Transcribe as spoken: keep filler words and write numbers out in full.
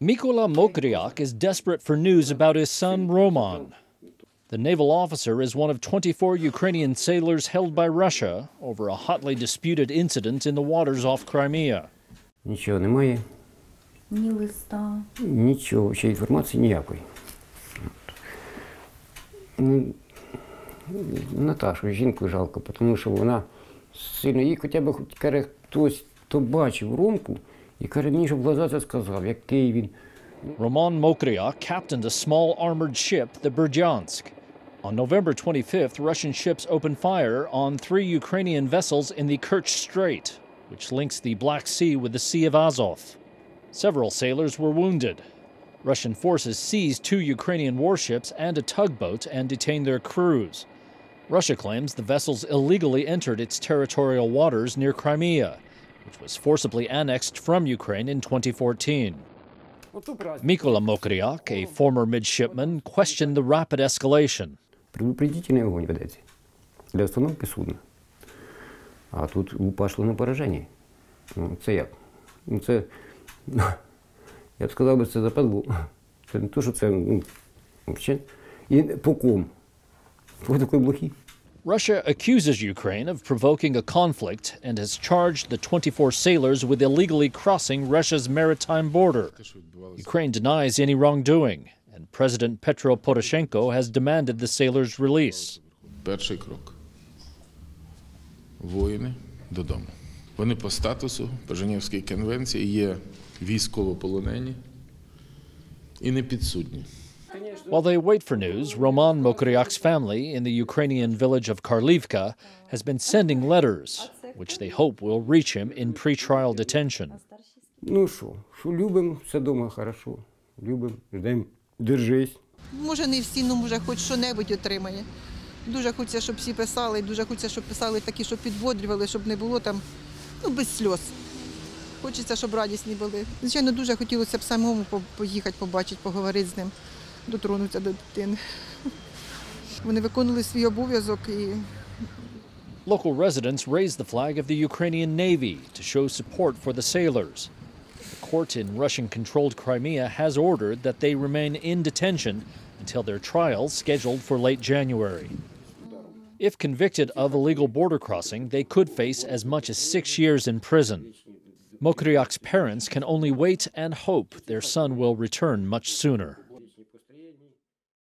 Mykola Mokryak is desperate for news about his son Roman. The naval officer is one of twenty-four Ukrainian sailors held by Russia over a hotly disputed incident in the waters off Crimea. Нічого немає. Ні листа. Нічого, ще інформації ніякої. Наташу, жінку жалко, тому що вона сильно, їй хоча б хтось, хто бачив Ромку, і каже, мені, щоб в глаза це сказав, який він. Roman Mokryak captained a small armored ship, the Berdyansk. On November twenty-fifth, Russian ships opened fire on three Ukrainian vessels in the Kerch Strait, which links the Black Sea with the Sea of Azov. Several sailors were wounded. Russian forces seized two Ukrainian warships and a tugboat and detained their crews. Russia claims the vessels illegally entered its territorial waters near Crimea, which was forcibly annexed from Ukraine in twenty fourteen. Mykola Mokryak, a former midshipman, questioned the rapid escalation. Предупредительный огонь ведется для остановки судна, а тут пошло на поражение. Це як? Це, я б сказав би, це западло. Це не то, що це, ну, взагалі. І по ком? Ви такий блохи. Russia accuses Ukraine of provoking a conflict and has charged the twenty-four sailors with illegally crossing Russia's maritime border. Ukraine denies any wrongdoing, and President Petro Poroshenko has demanded the sailors' release. Перший крок. Воїни додому. Вони по статусу по Женевській конвенції є військовополонені і непідсудні. While they wait for news, Roman Mokryak's family in the Ukrainian village of Karlivka has been sending letters, which they hope will reach him in pre-trial detention. Ну що, що любимо, все дома хорошо. Любимо, ждемо, держись. Може, не всі, ну, може, хоч що-небудь отримає. Дуже хочеться, щоб всі писали, дуже хочеться, щоб писали такі, щоб підбодрювали, щоб не було там, ну, без сльоз. Хочеться, щоб радісні були. Звичайно, дуже хотілося б самому поїхати, побачити, поговорити з ним. Дотронуться до дитини. Вони виконали свій обов'язок і... Local residents raised the flag of the Ukrainian Navy to show support for the sailors. The court in Russian-controlled Crimea has ordered that they remain in detention until their trial scheduled for late January. If convicted of illegal border crossing, they could face as much as six years in prison. Mokryak's parents can only wait and hope their son will return much sooner.